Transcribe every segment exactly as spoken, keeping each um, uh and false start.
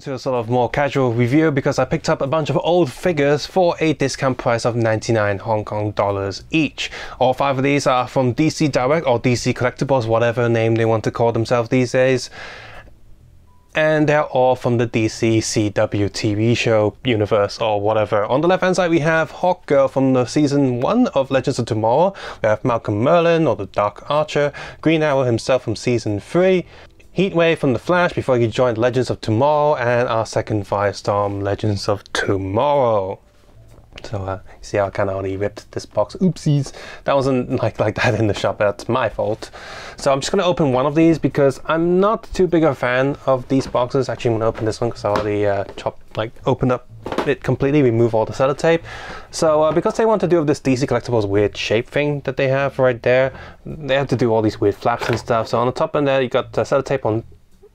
on to a sort of more casual review because I picked up a bunch of old figures for a discount price of ninety-nine Hong Kong dollars each. All five of these are from D C Direct or D C Collectibles, whatever name they want to call themselves these days. And they're all from the D C C W T V show universe or whatever. On the left hand side we have Hawk Girl from the season one of Legends of Tomorrow. We have Malcolm Merlyn or the Dark Archer, Green Arrow himself from season three, Heatwave from The Flash before he joined Legends of Tomorrow, and our second Firestorm, Legends of Tomorrow. So uh, you see how kind of already ripped this box. Oopsies. That wasn't like, like that in the shop. That's my fault. So I'm just going to open one of these because I'm not too big a fan of these boxes. Actually, I'm going to open this one because I already uh, chopped, like opened up it completely, remove all the sellotape. So uh, because they want to do this D C Collectibles weird shape thing that they have right there, they have to do all these weird flaps and stuff. So on the top end there, you got uh, sellotape on,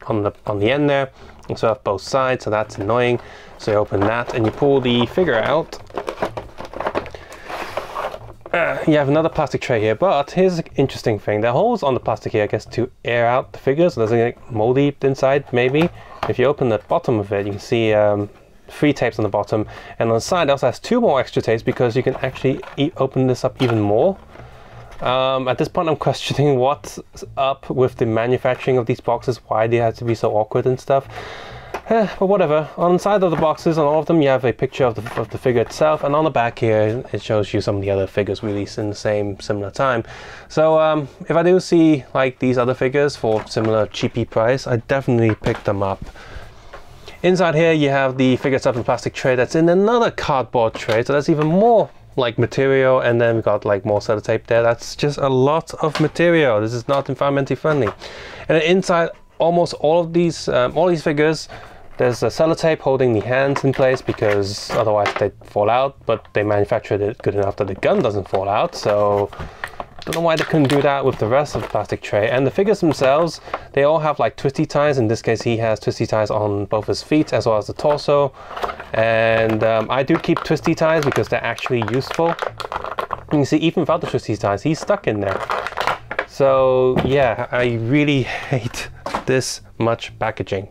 on, the, on the end there. And so I have both sides, so that's annoying. So you open that and you pull the figure out. Uh, you have another plastic tray here, but here's an interesting thing. There are holes on the plastic here, I guess, to air out the figure so it doesn't get moldy inside, maybe. If you open the bottom of it, you can see um, three tapes on the bottom. And on the side, it also has two more extra tapes because you can actually e open this up even more. Um, at this point, I'm questioning what's up with the manufacturing of these boxes, why they had to be so awkward and stuff. Eh, but whatever. On the side of the boxes, on all of them, you have a picture of the, of the figure itself, and on the back here, it shows you some of the other figures released in the same similar time. So um, if I do see like these other figures for similar cheapy price, I definitely pick them up. Inside here, you have the figure itself in the plastic tray that's in another cardboard tray, so that's even more like material, and then we've got like more sellotape there. That's just a lot of material. This is not environmentally friendly. And inside almost all of these um, all these figures, there's a sellotape holding the hands in place because otherwise they'd fall out, but they manufactured it good enough that the gun doesn't fall out, so don't know why they couldn't do that with the rest of the plastic tray. And the figures themselves, they all have like twisty ties. In this case, he has twisty ties on both his feet as well as the torso. And um, I do keep twisty ties because they're actually useful. You can see even without the twisty ties, he's stuck in there. So yeah, I really hate this much packaging.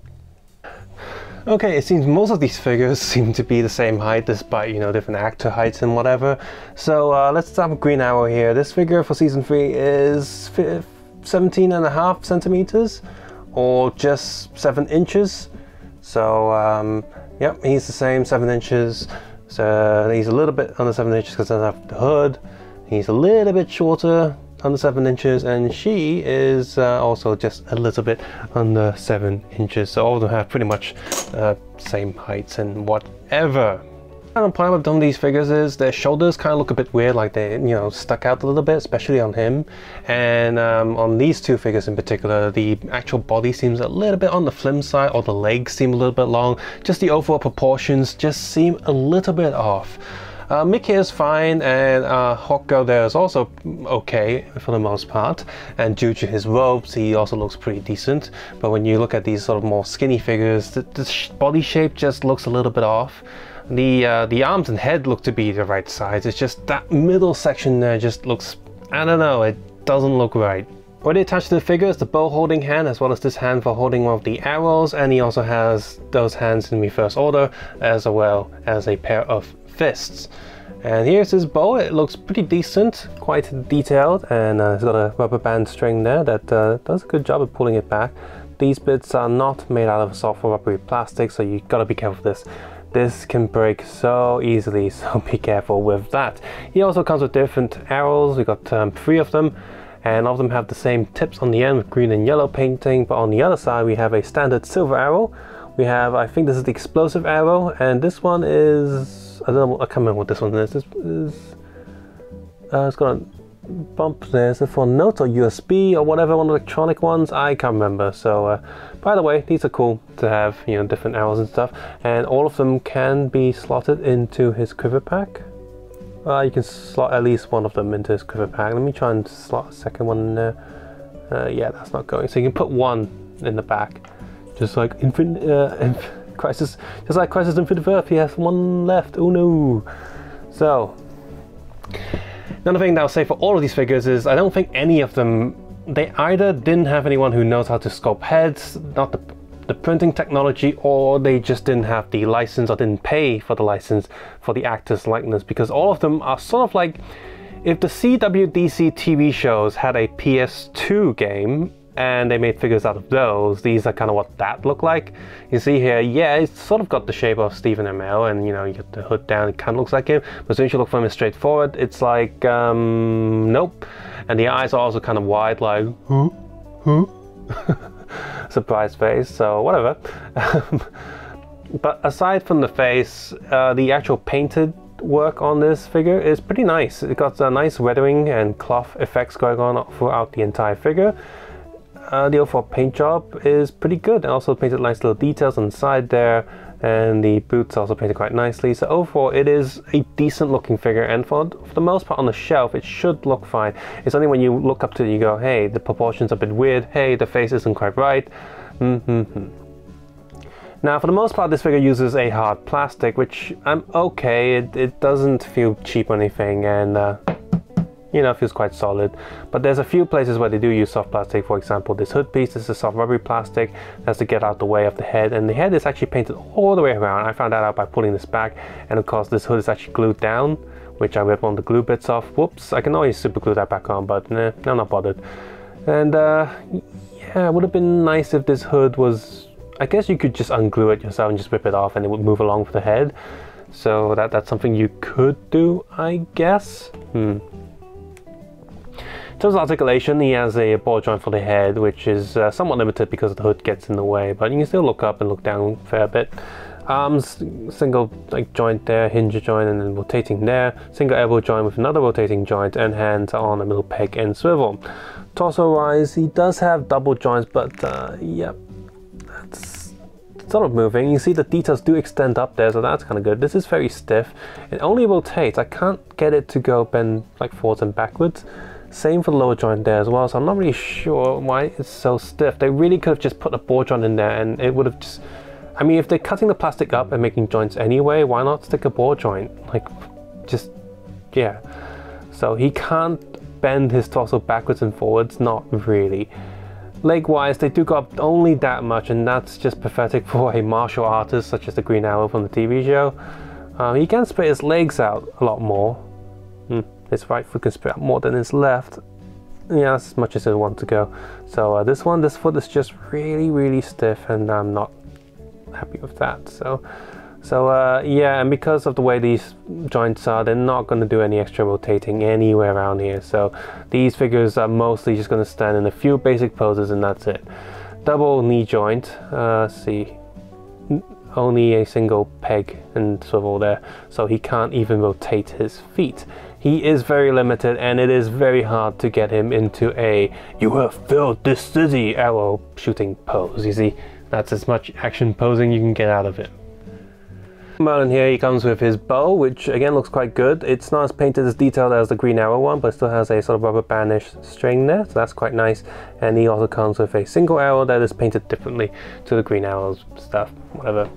Okay, it seems most of these figures seem to be the same height despite, you know, different actor heights and whatever. So uh, let's start with Green Arrow here. This figure for season three is seventeen and a half centimeters or just seven inches. So um, yep, he's the same, seven inches. So he's a little bit under seven inches because he doesn't have the hood. He's a little bit shorter, under seven inches, and she is uh, also just a little bit under seven inches. So all of them have pretty much uh, same heights and whatever. And the problem with some of these figures is their shoulders kind of look a bit weird, like they, you know, stuck out a little bit, especially on him. And um, on these two figures in particular, the actual body seems a little bit on the slim side, or the legs seem a little bit long. Just the overall proportions just seem a little bit off. Uh, Mick here is fine, and uh, Hawk Girl there is also okay for the most part, and due to his robes he also looks pretty decent. But when you look at these sort of more skinny figures, the, the sh body shape just looks a little bit off. The, uh, the arms and head look to be the right size. It's just that middle section there just looks, I don't know, it doesn't look right. Already attached to the figure is the bow holding hand, as well as this hand for holding one of the arrows, and he also has those hands in reverse order as well as a pair of fists. And here's his bow. It looks pretty decent, quite detailed, and uh, it's got a rubber band string there that uh, does a good job of pulling it back. These bits are not made out of soft rubbery plastic, so you gotta be careful with this. This can break so easily, so be careful with that. He also comes with different arrows. We got um, three of them, and all of them have the same tips on the end with green and yellow painting, but on the other side we have a standard silver arrow. We have, I think this is the explosive arrow, and this one is, I don't know, I can't remember what this one is. This is uh, it's got a bump there. Is it for notes or U S B or whatever, one of the electronic ones? I can't remember. So uh, by the way, these are cool to have, you know, different arrows and stuff, and all of them can be slotted into his quiver pack. Uh, you can slot at least one of them into his quiver pack. Let me try and slot a second one in there. Uh, yeah, that's not going. So you can put one in the back, just like infinite. Uh, inf Crisis, just like Crisis Infinite Earth, he has one left. Oh no! So, another thing that I'll say for all of these figures is I don't think any of them, they either didn't have anyone who knows how to sculpt heads, not the the printing technology, or they just didn't have the license or didn't pay for the license for the actor's likeness, because all of them are sort of like, if the C W D C T V shows had a P S two game and they made figures out of those, these are kind of what that looked like. You see here, yeah, it's sort of got the shape of Stephen Amell, and you know, you get the hood down, it kind of looks like him, but as soon as you look for him straight forward, it's like, um, nope. And the eyes are also kind of wide, like, huh? Huh? Surprise face, so whatever. But aside from the face, uh, the actual painted work on this figure is pretty nice. It got a nice weathering and cloth effects going on throughout the entire figure. Uh, the overall paint job is pretty good, and also painted nice little details on the side there, and the boots also painted quite nicely. So overall it is a decent looking figure, and for, for the most part on the shelf it should look fine. It's only when you look up to it you go, hey, the proportions are a bit weird, hey, the face isn't quite right. Mm-hmm-hmm. Now for the most part this figure uses a hard plastic, which I'm okay, it, it doesn't feel cheap or anything, and uh, you know, feels quite solid. But there's a few places where they do use soft plastic. For example, this hood piece, this is soft rubbery plastic, that's to get out the way of the head, and the head is actually painted all the way around. I found that out by pulling this back, and of course this hood is actually glued down, which I ripped one of the glue bits off. Whoops, I can always super glue that back on, but nah, I'm not bothered. And uh, yeah, it would have been nice if this hood was, I guess you could just unglue it yourself and just rip it off and it would move along with the head. So that, that's something you could do, I guess. Hmm. In terms of articulation, he has a ball joint for the head, which is uh, somewhat limited because the hood gets in the way, but you can still look up and look down a fair bit. Arms, single like joint there, hinge joint, and then rotating there. Single elbow joint with another rotating joint, and hands on a middle peg and swivel. Torso-wise, he does have double joints, but uh, yep, that's sort of moving. You see the details do extend up there, so that's kind of good. This is very stiff. It only rotates. I can't get it to go bend like forwards and backwards. Same for the lower joint there as well, so I'm not really sure why it's so stiff. They really could have just put a ball joint in there and it would have just... I mean, if they're cutting the plastic up and making joints anyway, why not stick a ball joint? Like, just... yeah. So he can't bend his torso backwards and forwards, not really. Leg-wise, they do go up only that much, and that's just pathetic for a martial artist such as the Green Arrow from the T V show. Um, he can spread his legs out a lot more. Hmm. His right foot can spread out more than his left. Yeah, that's as much as it wants to go. So uh, this one, this foot is just really, really stiff, and I'm not happy with that. So, so uh, yeah, and because of the way these joints are, they're not going to do any extra rotating anywhere around here. So these figures are mostly just going to stand in a few basic poses, and that's it. Double knee joint. Uh, let's see. Only a single peg and swivel there, so he can't even rotate his feet. He is very limited, and it is very hard to get him into a "you have filled this city" arrow shooting pose. You see, that's as much action posing you can get out of it. Merlyn here, he comes with his bow, which again looks quite good. It's not as painted as detailed as the Green Arrow one, but it still has a sort of rubber bandish string there, so that's quite nice. And he also comes with a single arrow that is painted differently to the Green Arrow's stuff, whatever.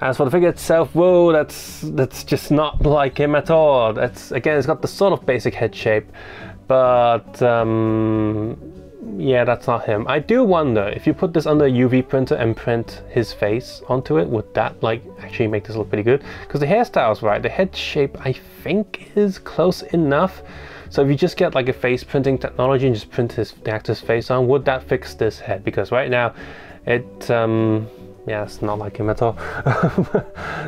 As for the figure itself, whoa, that's that's just not like him at all. That's, again, it's got the sort of basic head shape, but um, yeah, that's not him. I do wonder, if you put this under a U V printer and print his face onto it, would that like actually make this look pretty good? Because the hairstyle's right, the head shape I think is close enough. So if you just get like a face printing technology and just print his, the actor's face on, would that fix this head? Because right now, it, um, yeah, it's not like him at all.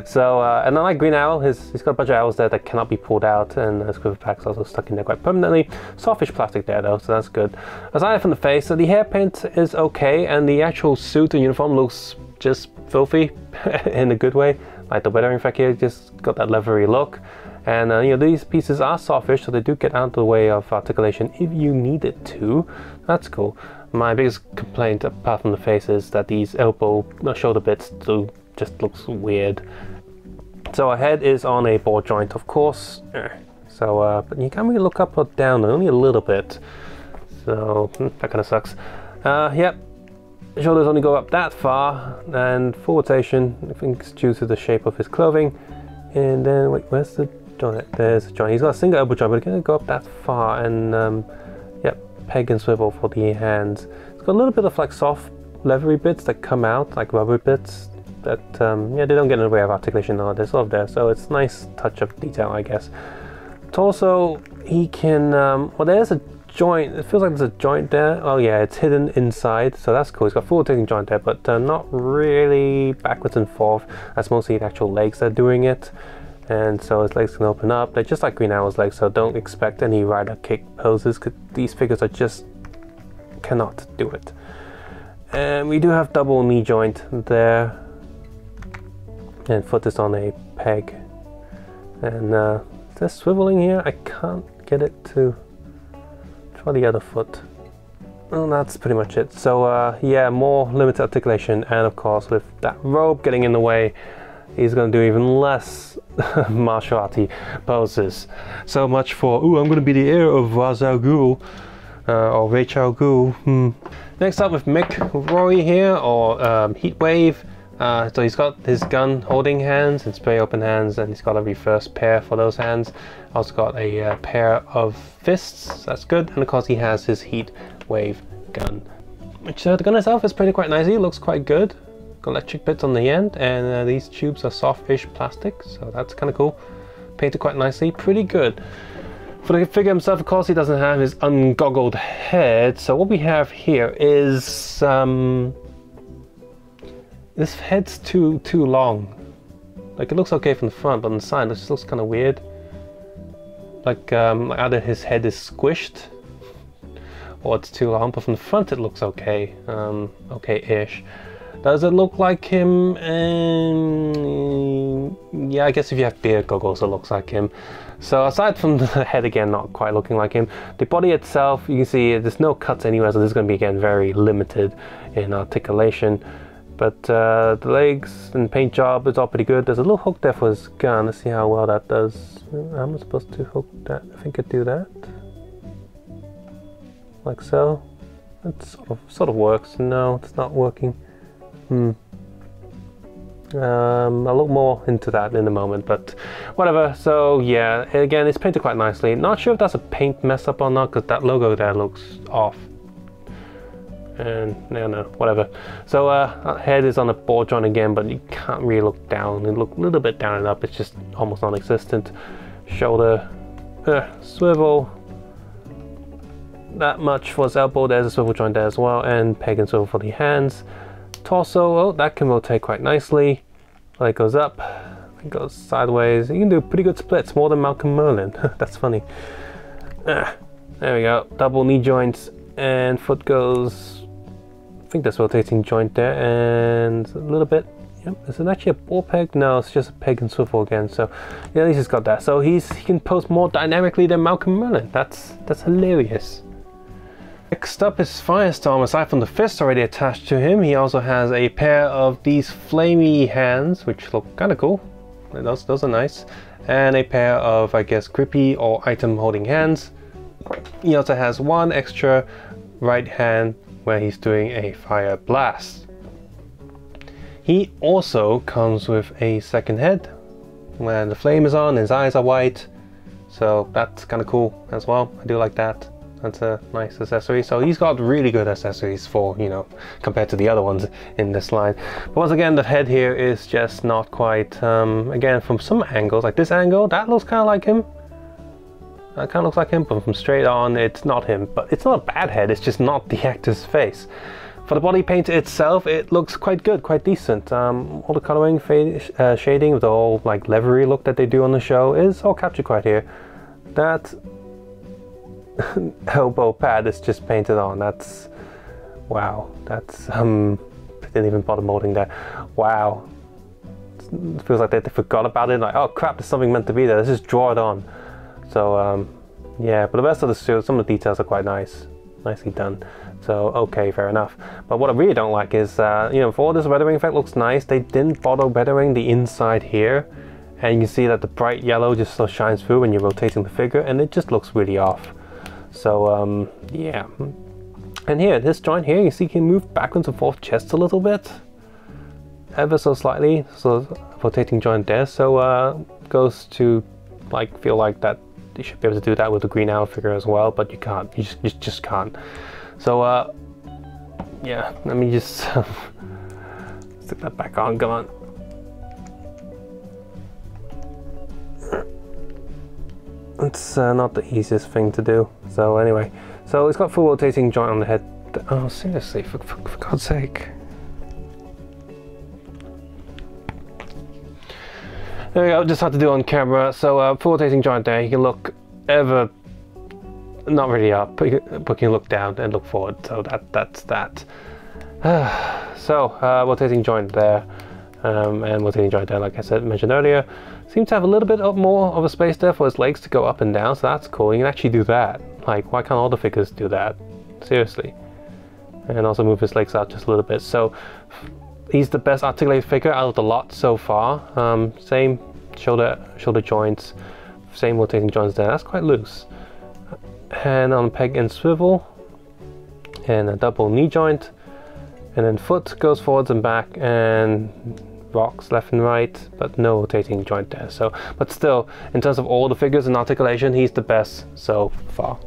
So, uh, and I like Green Arrow, his, he's got a bunch of arrows there that cannot be pulled out, and his quiver pack's also stuck in there quite permanently. Softish plastic there though, so that's good. Aside from the face, so the hair paint is okay, and the actual suit and uniform looks just filthy in a good way. Like the weathering effect here, just got that leathery look. And uh, you know, these pieces are softish, so they do get out of the way of articulation if you need it to. That's cool. My biggest complaint, apart from the face, is that these elbow, uh, shoulder bits do just looks weird. So our head is on a ball joint, of course. So, uh, but you can't really look up or down, only a little bit. So that kind of sucks. Uh, yep, shoulders only go up that far, and full rotation, I think it's due to the shape of his clothing. And then, wait, where's the joint? There's the joint. He's got a single elbow joint, but it's gonna go up that far, and um, peg and swivel for the hands. It's got a little bit of like soft leathery bits that come out, like rubber bits, that um, yeah, they don't get in the way of articulation or they're sort of there, so it's nice touch of detail, I guess. Torso, he can, um, well there's a joint, it feels like there's a joint there. Oh yeah, it's hidden inside, so that's cool. He's got full rotating joint there, but uh, not really backwards and forth. That's mostly the actual legs that are doing it. And so his legs can open up. They're just like Green Arrow's legs, so don't expect any rider kick poses, because these figures are just cannot do it. And we do have double knee joint there. And foot is on a peg. And uh, is there swiveling here? I can't get it to try the other foot. Well, that's pretty much it. So uh, yeah, more limited articulation, and of course with that rope getting in the way, he's going to do even less martial arty poses. So much for, ooh, I'm going to be the heir of Ra's al Ghul, uh, or Ra's al Ghul. Hmm. Next up with Mick Rory here, or um, Heatwave. Uh, so he's got his gun holding hands, it's very open hands, and he's got a reverse pair for those hands. Also got a uh, pair of fists, that's good. And of course he has his Heatwave gun, which uh, the gun itself is pretty quite nicely, looks quite good. Got electric bits on the end, and uh, these tubes are soft-ish plastic, so that's kind of cool. Painted quite nicely, pretty good. For the figure himself, of course, he doesn't have his ungoggled head, so what we have here is um, this head's too too long. Like, it looks okay from the front, but on the side it just looks kind of weird. Like um, either his head is squished, or it's too long, but from the front it looks okay, um, okay-ish. Does it look like him? Um, yeah, I guess if you have beard goggles, it looks like him. So aside from the head, again, not quite looking like him. The body itself, you can see there's no cuts anywhere, so this is going to be, again, very limited in articulation. But uh, the legs and paint job is all pretty good. There's a little hook there for his gun. Let's see how well that does. How am I supposed to hook that? I think I do that. Like so. It sort of, sort of works. No, it's not working. Hmm. Um, I'll look more into that in a moment, but whatever. So yeah, again, it's painted quite nicely. Not sure if that's a paint mess up or not, because that logo there looks off. And no, no, whatever. So uh, head is on a ball joint again, but you can't really look down. You look a little bit down and up. It's just almost non-existent. Shoulder, uh, swivel. That much for his elbow. There's a swivel joint there as well, and peg and swivel for the hands. Torso, oh, that can rotate quite nicely. Well, it goes up, it goes sideways. You can do pretty good splits, more than Malcolm Merlyn. That's funny. Ah, there we go. Double knee joints, and foot goes, I think that's rotating joint there, and a little bit. Yep. Is it actually a ball peg? No, it's just a peg and swivel again. So yeah, at least he's got that. So he's he can pose more dynamically than Malcolm Merlyn. That's that's hilarious. Next up is Firestorm. Aside from the fist already attached to him, he also has a pair of these flamey hands, which look kind of cool. Those, those are nice. And a pair of, I guess, grippy or item holding hands. He also has one extra right hand where he's doing a fire blast. He also comes with a second head where the flame is on, his eyes are white. So that's kind of cool as well. I do like that. That's a nice accessory. So he's got really good accessories for, you know, compared to the other ones in this line. But once again, the head here is just not quite, um, again, from some angles, like this angle, that looks kind of like him. That kind of looks like him, but from straight on, it's not him. But it's not a bad head, it's just not the actor's face. For the body paint itself, it looks quite good, quite decent. Um, all the coloring, fade, uh, shading, the whole like leathery look that they do on the show is all captured quite here. That elbow pad is just painted on. That's wow. That's um didn't even bother molding there. Wow, it feels like they, they forgot about it. Like, oh crap, there's something meant to be there. Let's just draw it on. So um yeah, but the rest of the suit, some of the details are quite nice, nicely done. So okay, fair enough. But what I really don't like is uh you know, for all this weathering effect looks nice, they didn't bother weathering the inside here. And you can see that the bright yellow just so shines through when you're rotating the figure, and it just looks really off. So um, yeah, and here, this joint here, you see he can move backwards and forth chest a little bit, ever so slightly, so rotating joint there, so uh, goes to like, feel like that you should be able to do that with the Green Arrow figure as well, but you can't, you just, you just can't. So uh, yeah, let me just stick that back on, come on. It's uh, not the easiest thing to do. So anyway, so it's got full rotating joint on the head. Oh, seriously, for, for, for God's sake. There we go, just had to do it on camera. So uh, full rotating joint there, you can look ever, not really up, but you can, but you can look down and look forward. So that that's that. Uh, so uh, rotating joint there. Um, and rotating joint there, like I said, mentioned earlier. Seems to have a little bit of more of a space there for its legs to go up and down, so that's cool. You can actually do that. Like, why can't all the figures do that? Seriously. And also move his legs out just a little bit. So he's the best articulated figure out of the lot so far. Um, same shoulder shoulder joints, same rotating joints there. That's quite loose. Hand on peg and swivel, and a double knee joint. And then foot goes forwards and back and rocks left and right, but no rotating joint there. So, but still, in terms of all the figures and articulation, he's the best so far.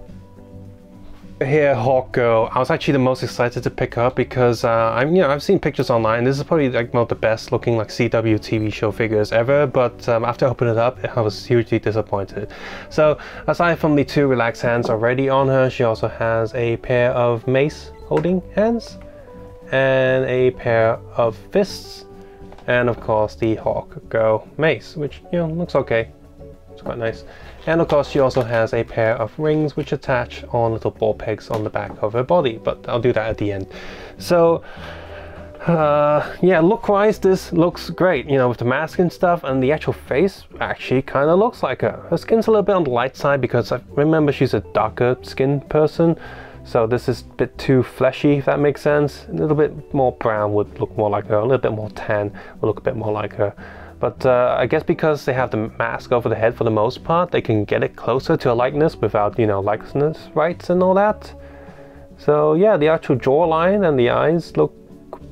Here, Hawk Girl. I was actually the most excited to pick up because uh, I'm, you know, I've seen pictures online. This is probably like one of the best looking like C W T V show figures ever. But um, after I opened it up, I was hugely disappointed. So, aside from the two relaxed hands already on her, she also has a pair of mace holding hands, and a pair of fists, and of course the Hawk Girl mace, which, you know, looks okay. It's quite nice. And of course she also has a pair of rings which attach on little ball pegs on the back of her body, but I'll do that at the end. So uh, yeah, look wise this looks great, you know, with the mask and stuff, and the actual face actually kind of looks like her. Her skin's a little bit on the light side because I remember she's a darker skinned person. So this is a bit too fleshy, if that makes sense. A little bit more brown would look more like her, a little bit more tan would look a bit more like her. But uh, I guess because they have the mask over the head for the most part, they can get it closer to a likeness without, you know, likeness rights and all that. So yeah, the actual jawline and the eyes look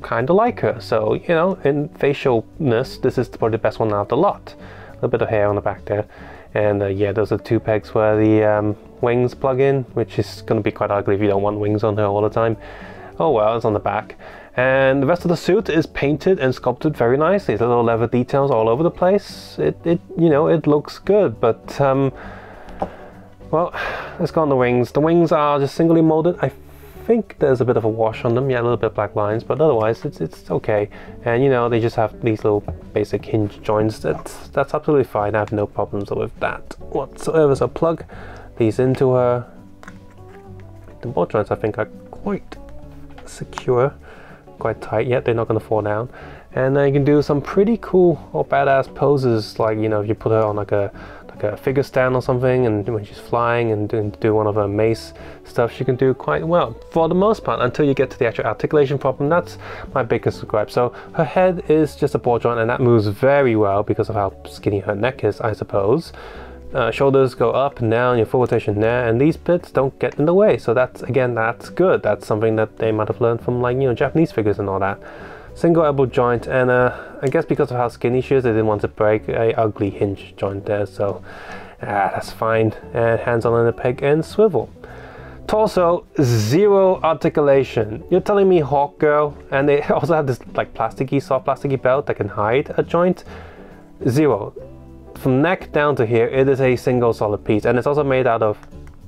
kind of like her. So, you know, in facialness, this is probably the best one out of the lot. A little bit of hair on the back there. And uh, yeah, those are two pegs where the um, wings plug in, which is going to be quite ugly if you don't want wings on her all the time. Oh well, it's on the back. And the rest of the suit is painted and sculpted very nicely. There's little leather details all over the place. It, it you know, it looks good, but, um, well, let's go on the wings. The wings are just singly molded. I think there's a bit of a wash on them. Yeah, a little bit of black lines, but otherwise it's, it's okay. And, you know, they just have these little basic hinge joints. That's, that's absolutely fine. I have no problems with that whatsoever. So plug these into her. The ball joints, I think, are quite secure, quite tight. Yet they're not going to fall down. And then you can do some pretty cool or badass poses, like, you know, if you put her on like a like a figure stand or something, and when she's flying and doing, do one of her mace stuff, she can do quite well for the most part, until you get to the actual articulation problem. That's my biggest gripe. So her head is just a ball joint, and that moves very well because of how skinny her neck is, I suppose. Uh, shoulders go up and down, your full rotation there, and these bits don't get in the way. So that's, again, that's good. That's something that they might have learned from, like, you know, Japanese figures and all that. Single elbow joint, and uh, I guess because of how skinny she is, they didn't want to break a ugly hinge joint there, so ah, that's fine. And hands on the peg and swivel. Torso, zero articulation. You're telling me Hawk Girl, and they also have this like plasticky, soft plasticky belt that can hide a joint. Zero. From neck down to here, it is a single solid piece, and it's also made out of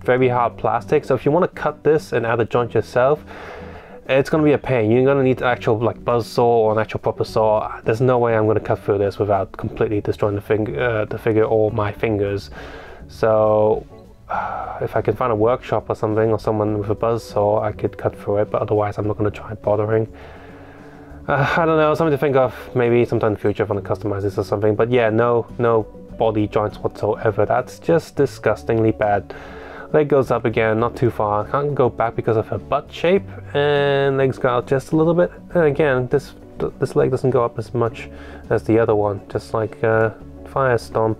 very hard plastic. So if you want to cut this and add a joint yourself, it's going to be a pain. You're going to need an actual like buzz saw or an actual proper saw. There's no way I'm going to cut through this without completely destroying the finger, uh, the figure, or my fingers. So uh, if I can find a workshop or something, or someone with a buzz saw, I could cut through it. But otherwise, I'm not going to try bothering. Uh, I don't know, something to think of. Maybe sometime in the future if I want to customize this or something. But yeah, no, no. Body joints whatsoever. That's just disgustingly bad. Leg goes up again, not too far. Can't go back because of her butt shape, and legs go out just a little bit. And again, this this leg doesn't go up as much as the other one, just like uh, Firestorm.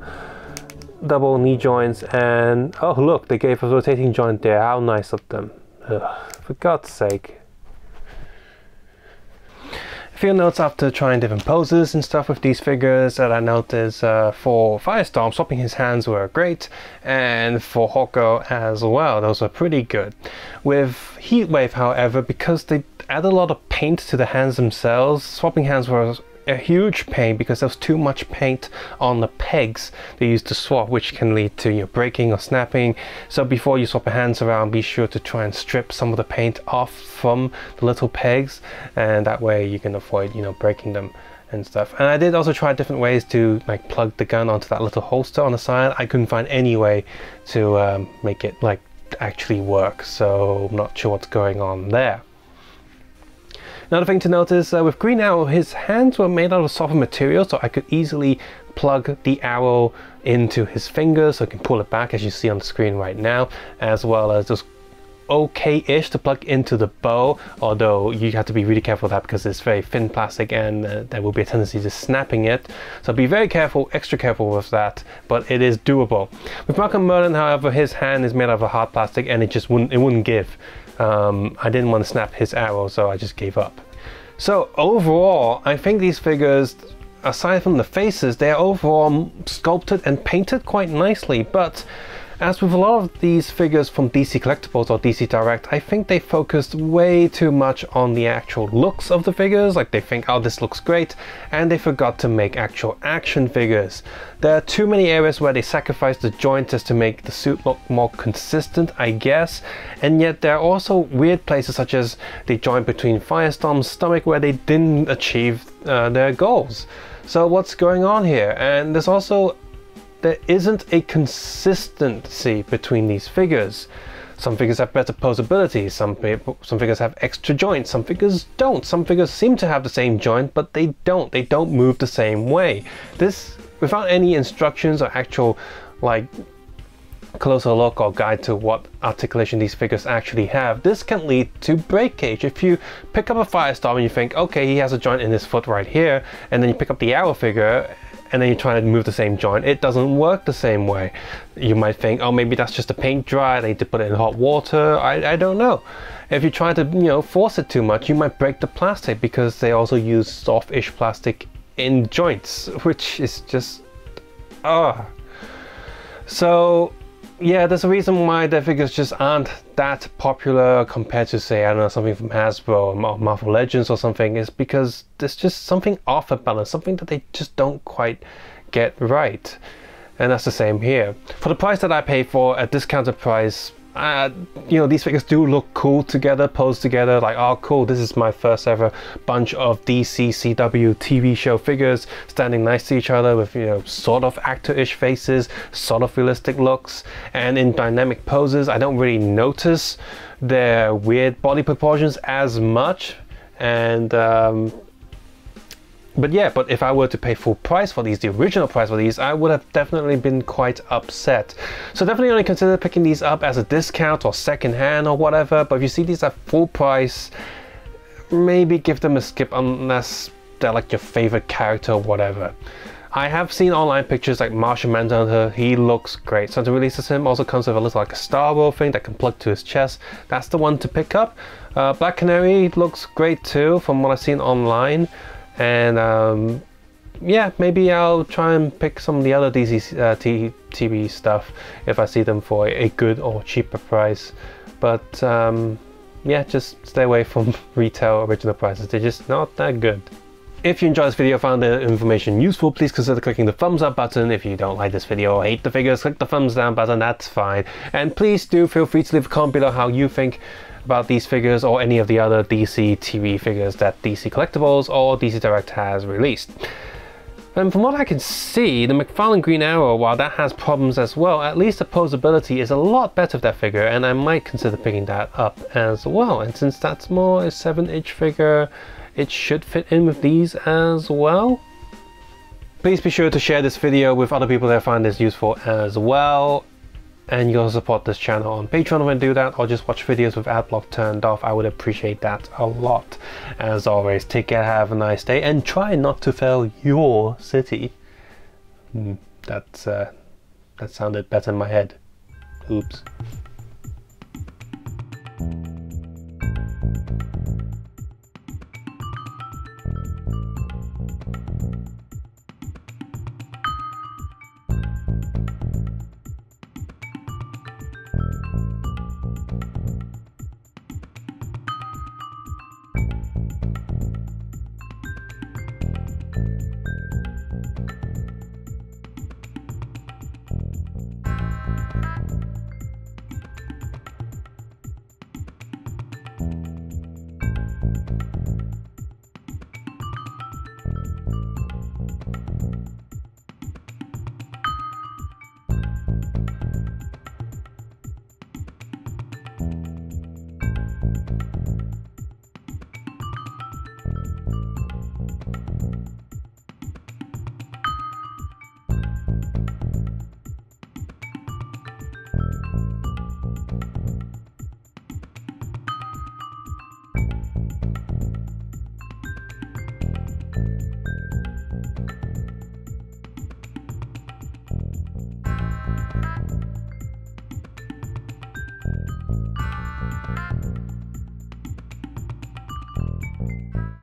Double knee joints, and oh look, they gave a rotating joint there. How nice of them. Ugh, for God's sake. A few notes after trying different poses and stuff with these figures that I noticed uh, for Firestorm, swapping his hands were great, and for Hawk Girl as well, those were pretty good. With Heatwave, however, because they add a lot of paint to the hands themselves, swapping hands were a huge pain because there was too much paint on the pegs they used to swap, which can lead to your breaking or snapping. So before you swap your hands around, be sure to try and strip some of the paint off from the little pegs, and that way you can avoid, you know, breaking them and stuff. And I did also try different ways to like plug the gun onto that little holster on the side. I couldn't find any way to um, make it like actually work, so I'm not sure what's going on there. Another thing to notice, uh, with Green Arrow, his hands were made out of softer material, so I could easily plug the arrow into his finger so I can pull it back, as you see on the screen right now, as well as just okay-ish to plug into the bow, although you have to be really careful with that because it's very thin plastic and uh, there will be a tendency to snapping it, so be very careful, extra careful with that, but it is doable. With Malcolm Merlyn, however, his hand is made out of a hard plastic and it just wouldn't, it wouldn't give. Um, I didn't want to snap his arrow, so I just gave up. So overall, I think these figures, aside from the faces, they're overall sculpted and painted quite nicely, but as with a lot of these figures from D C Collectibles or D C Direct, I think they focused way too much on the actual looks of the figures, like they think, oh, this looks great, and they forgot to make actual action figures. There are too many areas where they sacrifice the joints just to make the suit look more consistent, I guess, and yet there are also weird places such as the joint between Firestorm's stomach where they didn't achieve uh, their goals. So what's going on here? And there's also there isn't a consistency between these figures. Some figures have better posability, some, some figures have extra joints, some figures don't. Some figures seem to have the same joint, but they don't. They don't move the same way. This, without any instructions or actual, like, closer look or guide to what articulation these figures actually have, this can lead to breakage. If you pick up a Firestorm and you think, okay, he has a joint in his foot right here, and then you pick up the Arrow figure, and then you try to move the same joint, it doesn't work the same way. You might think, oh, maybe that's just the paint dry, they need to put it in hot water, I, I don't know. If you try to, you know, force it too much, you might break the plastic because they also use soft-ish plastic in joints, which is just, ah. So, yeah, there's a reason why their figures just aren't that popular compared to, say, I don't know, something from Hasbro or Marvel Legends or something, is because there's just something off a balance, something that they just don't quite get right. And that's the same here. For the price that I pay for, at discounted price, uh, you know, these figures do look cool together, posed together, like, oh cool, this is my first ever bunch of D C C W T V show figures standing nice to each other with, you know, sort of actor-ish faces, sort of realistic looks, and in dynamic poses. I don't really notice their weird body proportions as much, and um, but yeah, but if I were to pay full price for these, the original price for these, I would have definitely been quite upset. So definitely only consider picking these up as a discount or second hand or whatever, but if you see these at full price, maybe give them a skip unless they're like your favorite character or whatever. I have seen online pictures like Martian Manhunter, he looks great. Santa releases him, also comes with a little like a Star Wars thing that can plug to his chest. That's the one to pick up. Uh, Black Canary looks great too from what I've seen online. And um, yeah, maybe I'll try and pick some of the other D C uh, T V stuff if I see them for a good or cheaper price. But um, yeah, just stay away from retail original prices, they're just not that good. If you enjoyed this video, found the information useful, please consider clicking the thumbs up button. If you don't like this video or hate the figures, click the thumbs down button, that's fine. And please do feel free to leave a comment below how you think about these figures or any of the other D C T V figures that D C Collectibles or D C Direct has released. And from what I can see, the McFarlane Green Arrow, while that has problems as well, at least the posability is a lot better of that figure, and I might consider picking that up as well. And since that's more a seven inch figure, it should fit in with these as well. Please be sure to share this video with other people that find this useful as well. And you can support this channel on Patreon when you do that, or just watch videos with adblock turned off. I would appreciate that a lot. As always, take care, have a nice day, and try not to fail your city. Mm, that's, uh, that sounded better in my head. Oops.